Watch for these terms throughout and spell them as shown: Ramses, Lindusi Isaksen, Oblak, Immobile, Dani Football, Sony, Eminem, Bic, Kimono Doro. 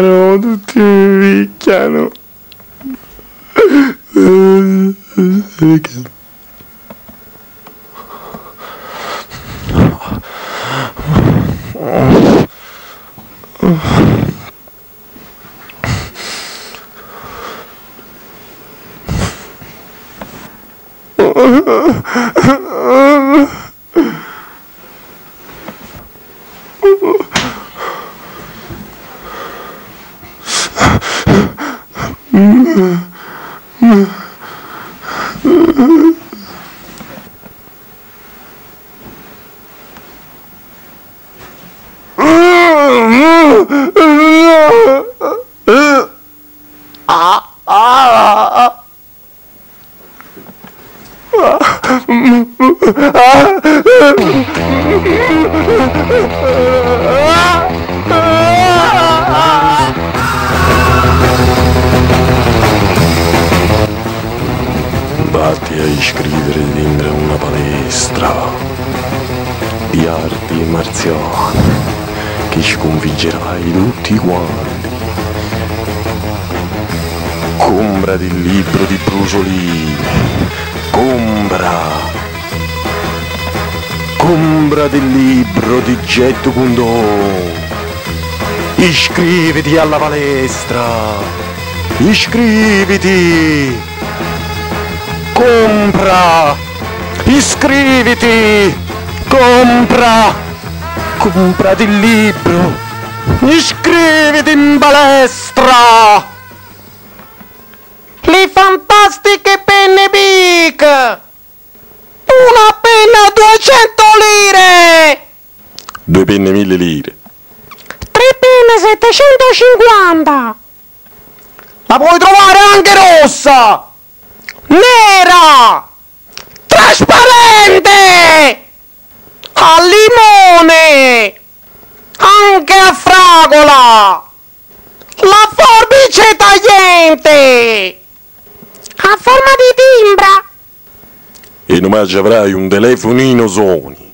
のどテレビキャノiscriviti alla palestra, iscriviti, compra, iscriviti, compra, comprati il libro, iscriviti in palestra, le fantastiche penne Bic, una penna 200 lire, due penne 1000 lire, 750. La puoi trovare anche rossa, nera, trasparente, al limone, anche a fragola, la forbice tagliente, a forma di timbra. E non mai avrai un telefonino Sony.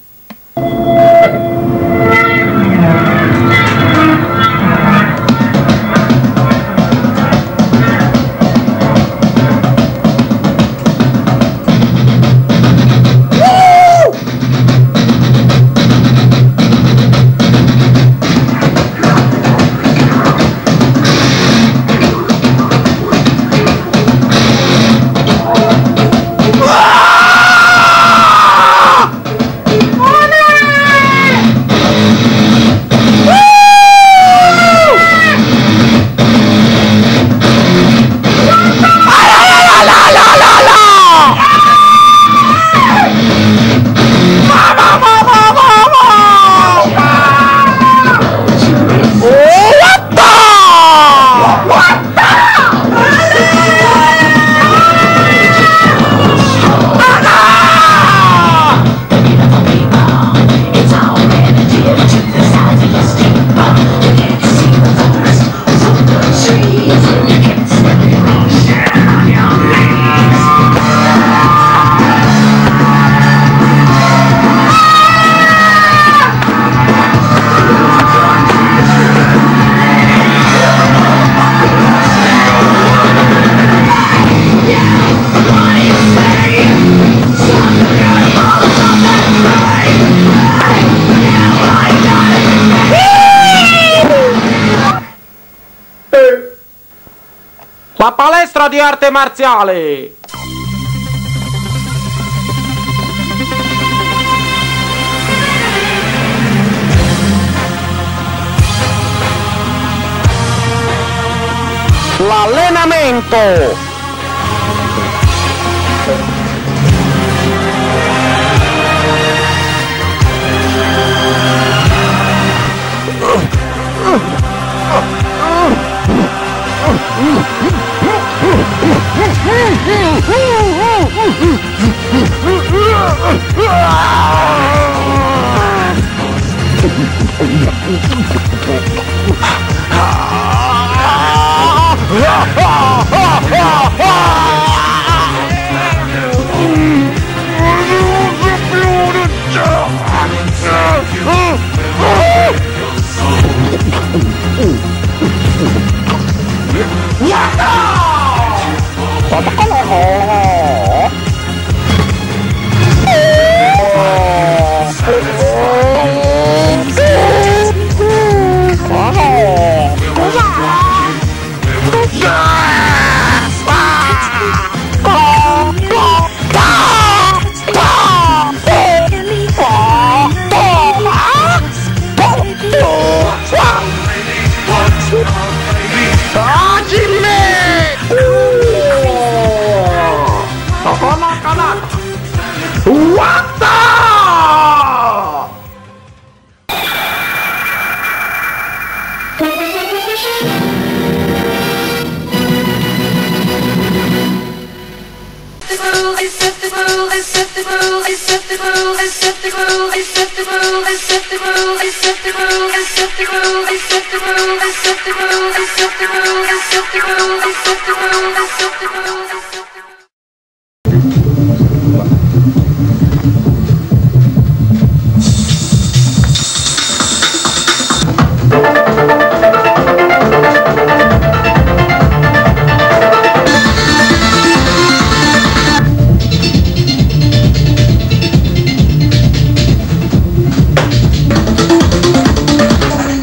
di arte marziale. L'allenamento.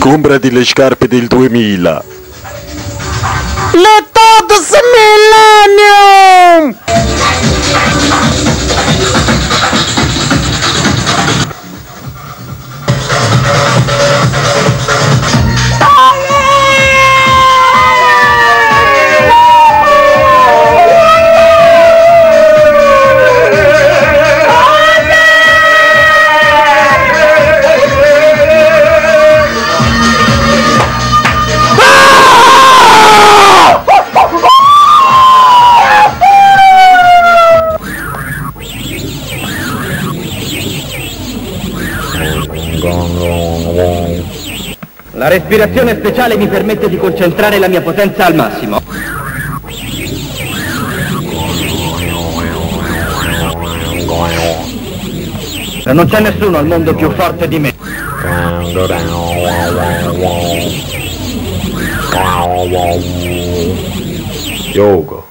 Comprati le scarpe del 2000. Le Todos Millennium! La respirazione speciale mi permette di concentrare la mia potenza al massimo. Non c'è nessuno al mondo più forte di me. Yoga.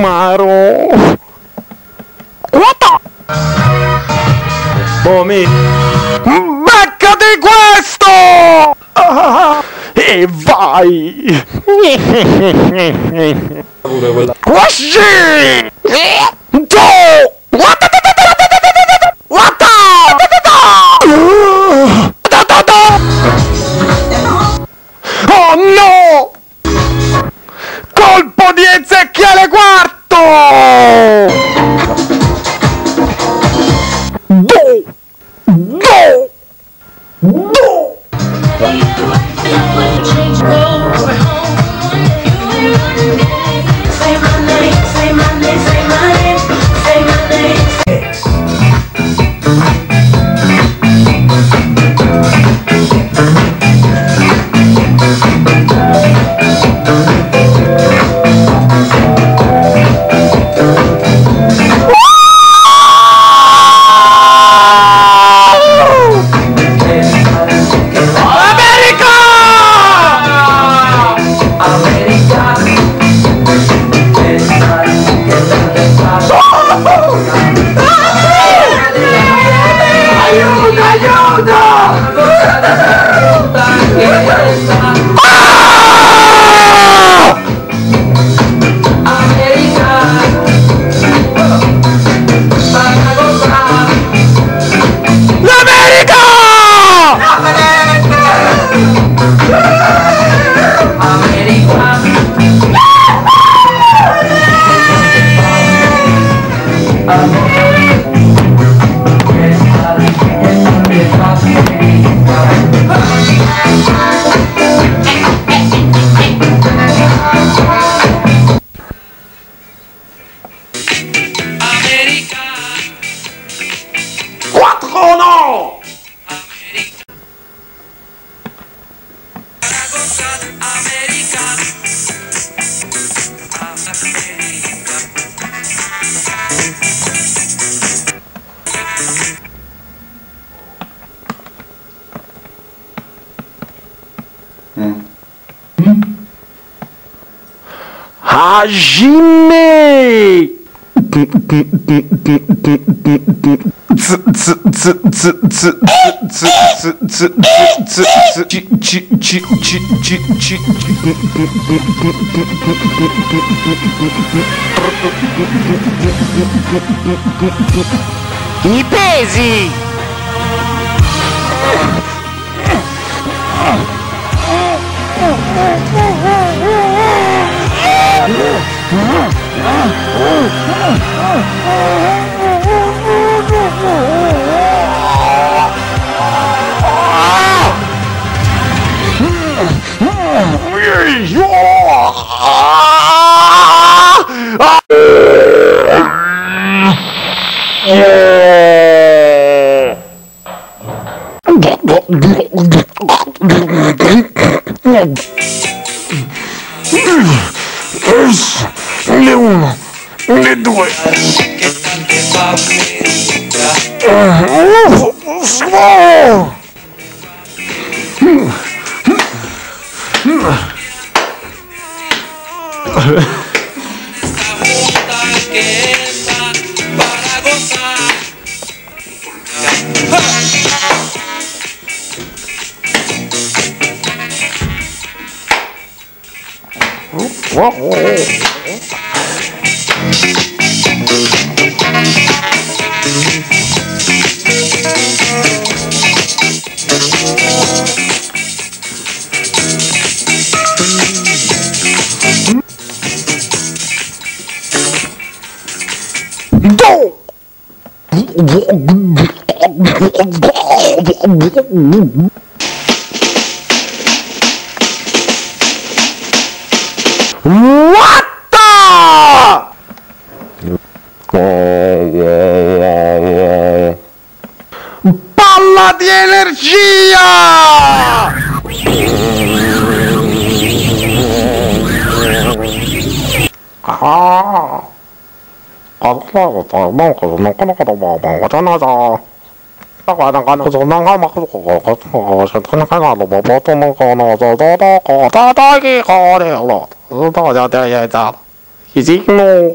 Maro Quota Bomi Becca di questo e vai Quasi Do What Kimono! Hajime! Mi pesi! Le due. Palla di energia! Ah! Energia!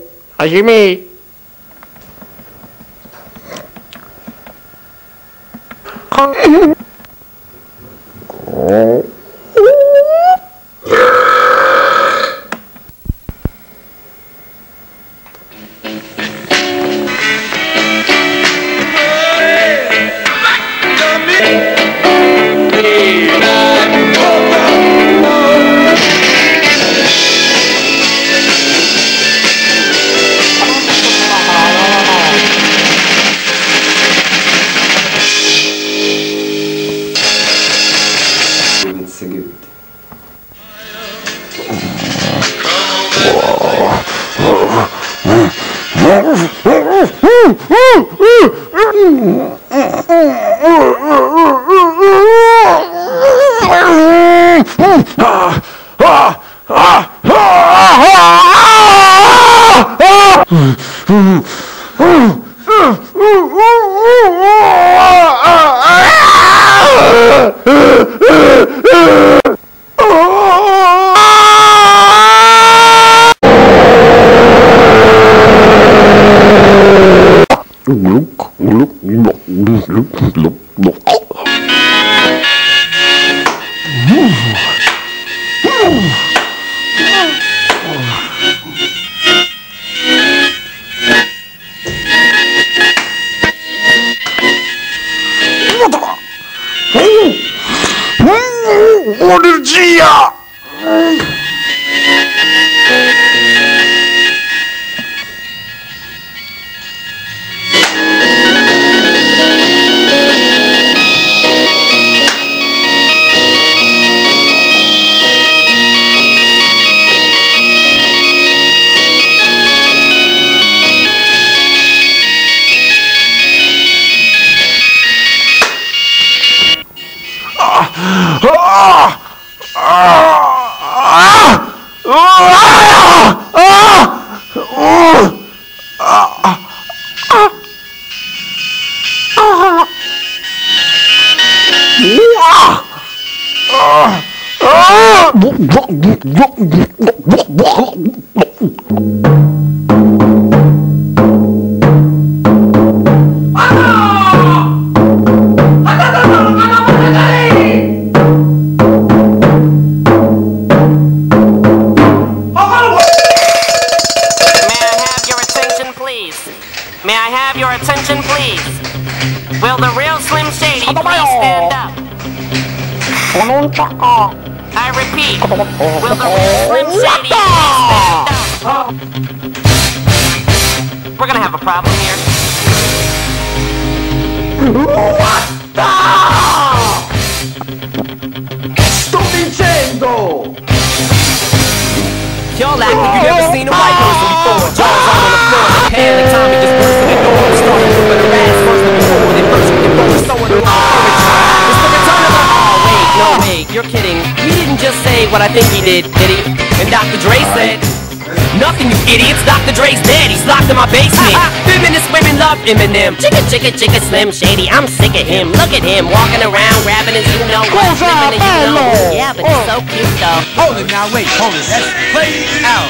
Eminem. Chicka, chicka, chicka, Slim Shady, I'm sick of him. Look at him, walking around, rapping as you know. Slipping as you know. Yeah, but he's so cute though. Hold it now, wait, hold it. Let's play out.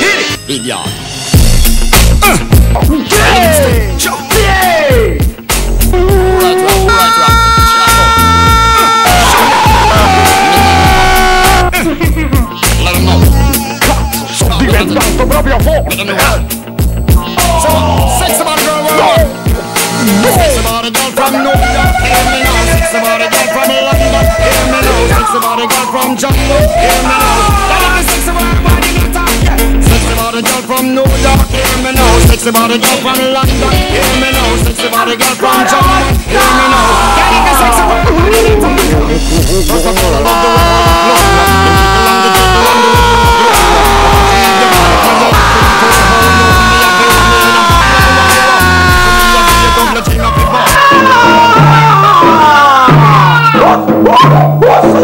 Hit it! Hit y'all. Yay! Yay! Blood drop, blood drop. Let him know. Defense down to rub your horse. Let him know. Six about it. Six about a girl from New York, hear me now. Six about a girl from London, hear me now. Six about a girl from Jamaica, hear me now. Six about everybody not talk yet. Six about a girl from New York, hear me now. Six about a girl from London, hear me now. Six about a girl from Jamaica, hear me now. Can't even six about everybody not talk yet. First of all, I love the world. What's the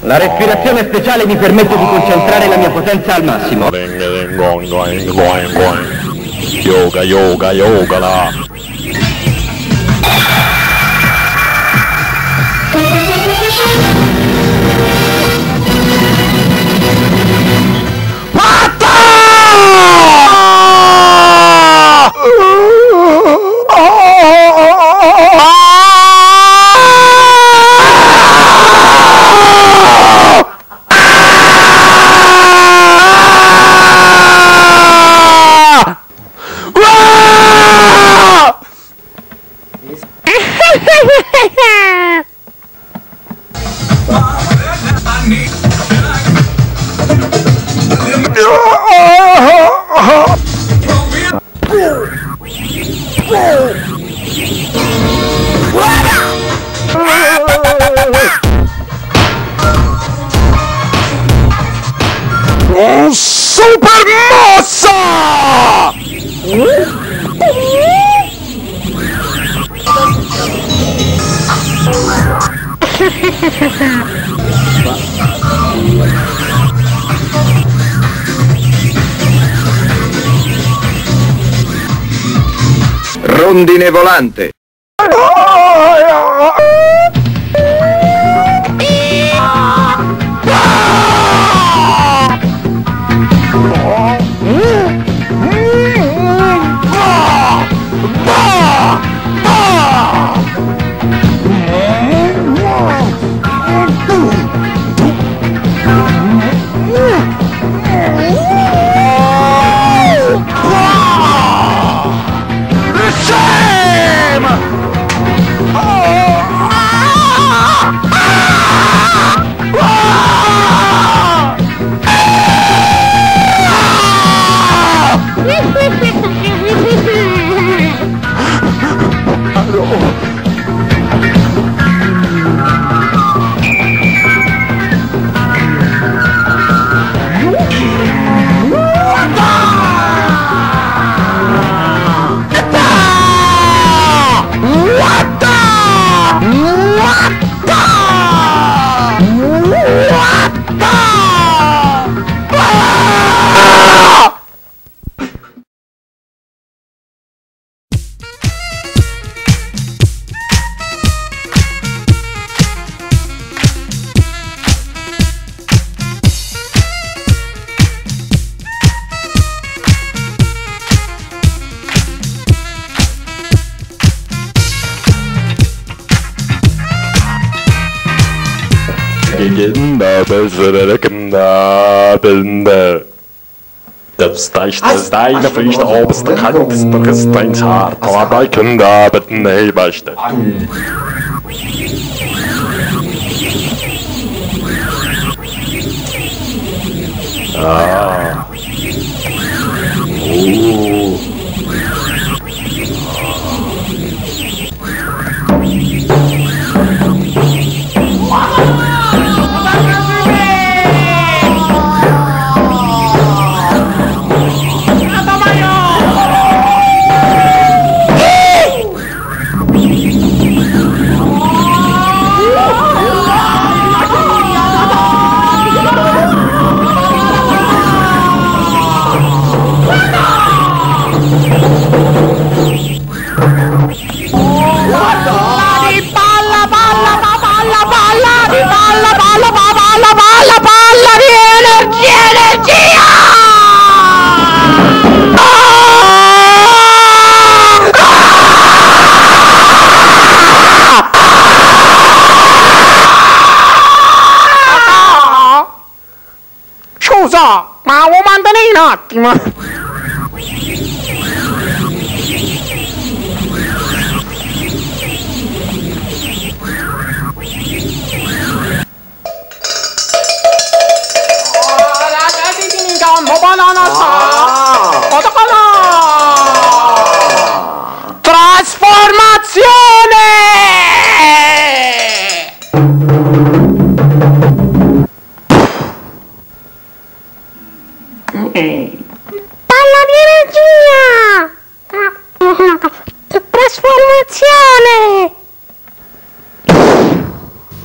la respirazione speciale mi permette di concentrare la mia potenza al massimo. Yoga, yoga, yoga la. Rondine volante.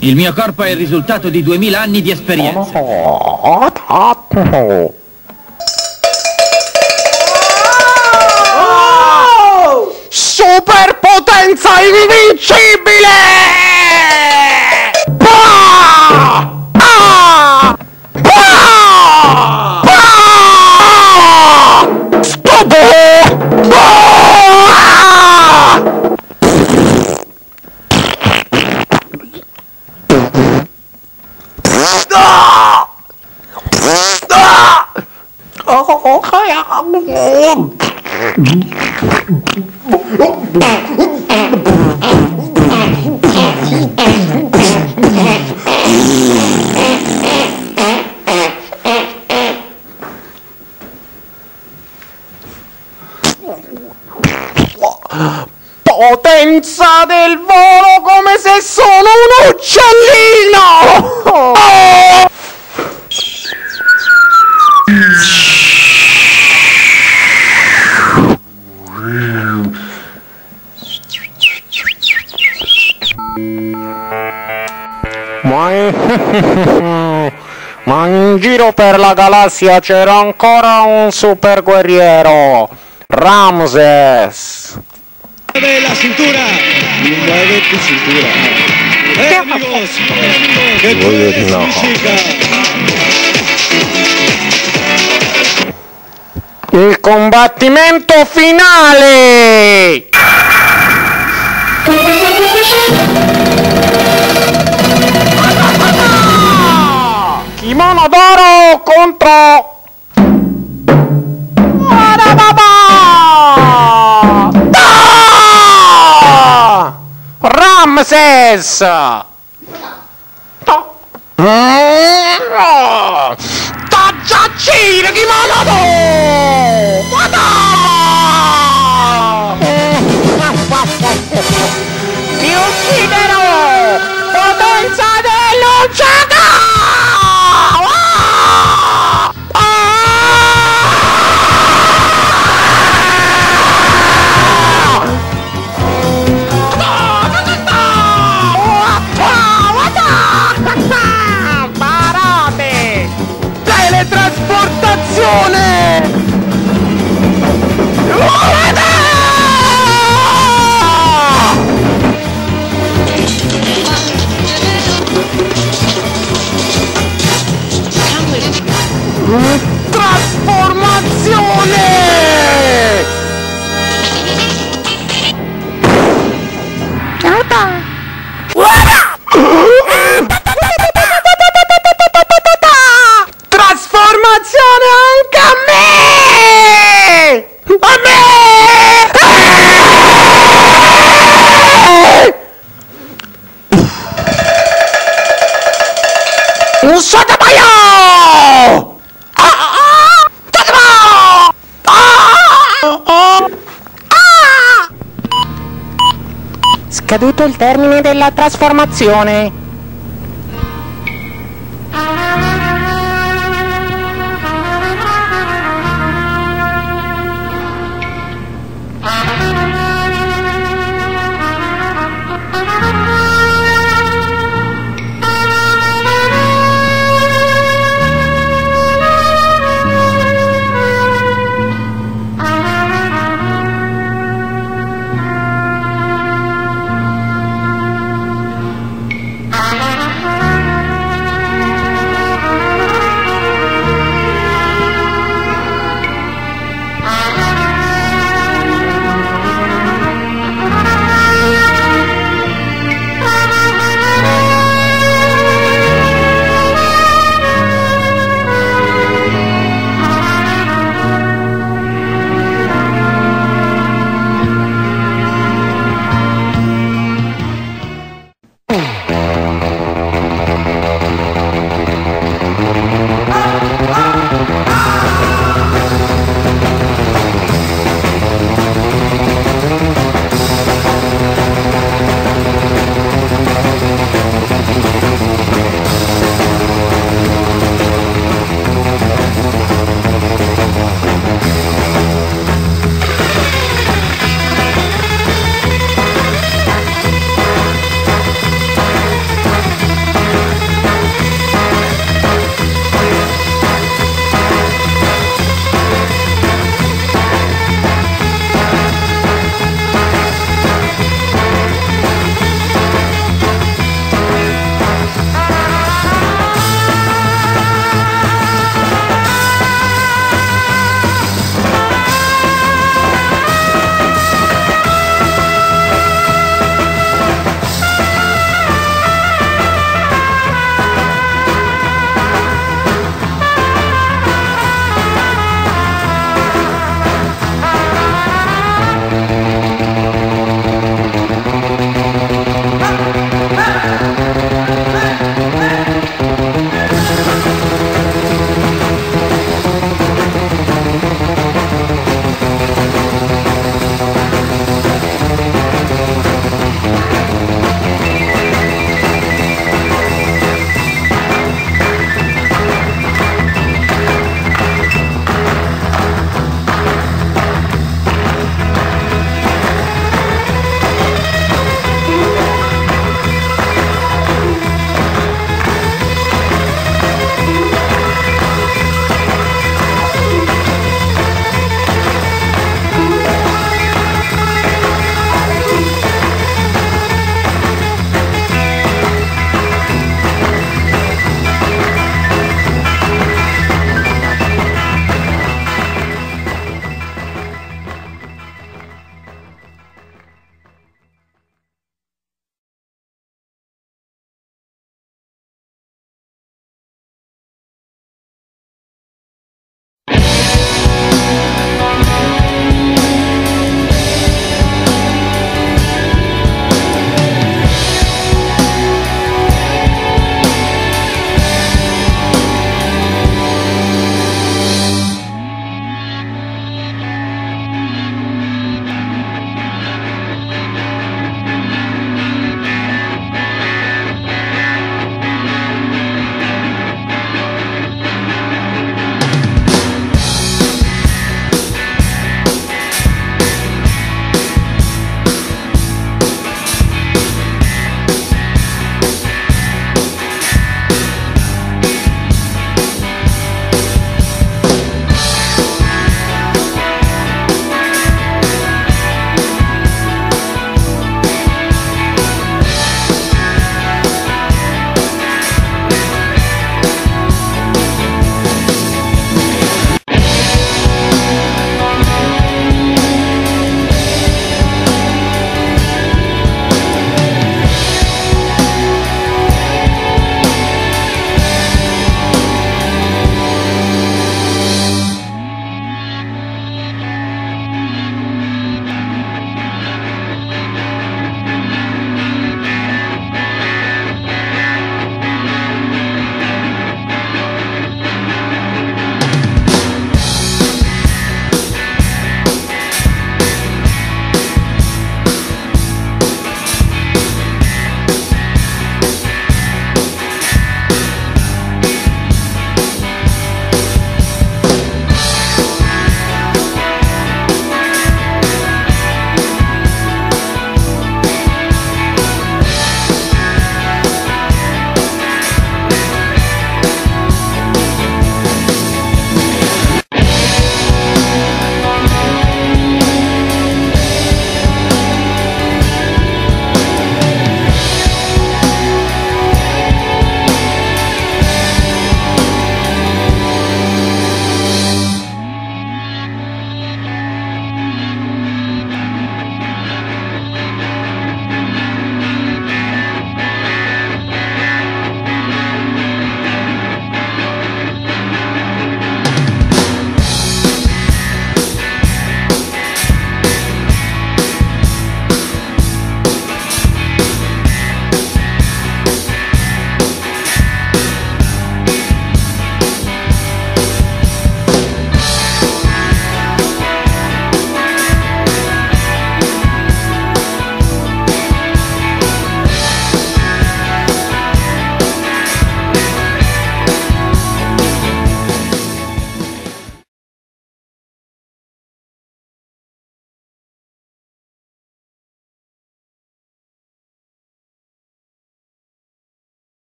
Il mio corpo è il risultato di 2000 anni di esperienza. Superpotenza invincibile! Potenza del volo come se sono un uccellino! Oh! Ma in giro per la galassia c'era ancora un super guerriero, Ramses. Mueve la cintura, mueve tu cintura. Amigos, que tú eres mi chica. Il combattimento finale. Kimono Doro contro Ramses. Tacciacire Kimono Doro. Ti ucciderò, potenza dell'uccello. Trasformazione! Guarda! うそだまよああだだまああScaduto il termine della trasformazione.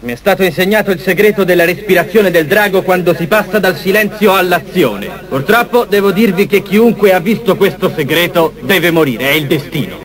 Mi è stato insegnato il segreto della respirazione del drago quando si passa dal silenzio all'azione. Purtroppo devo dirvi che chiunque ha visto questo segreto deve morire, è il destino.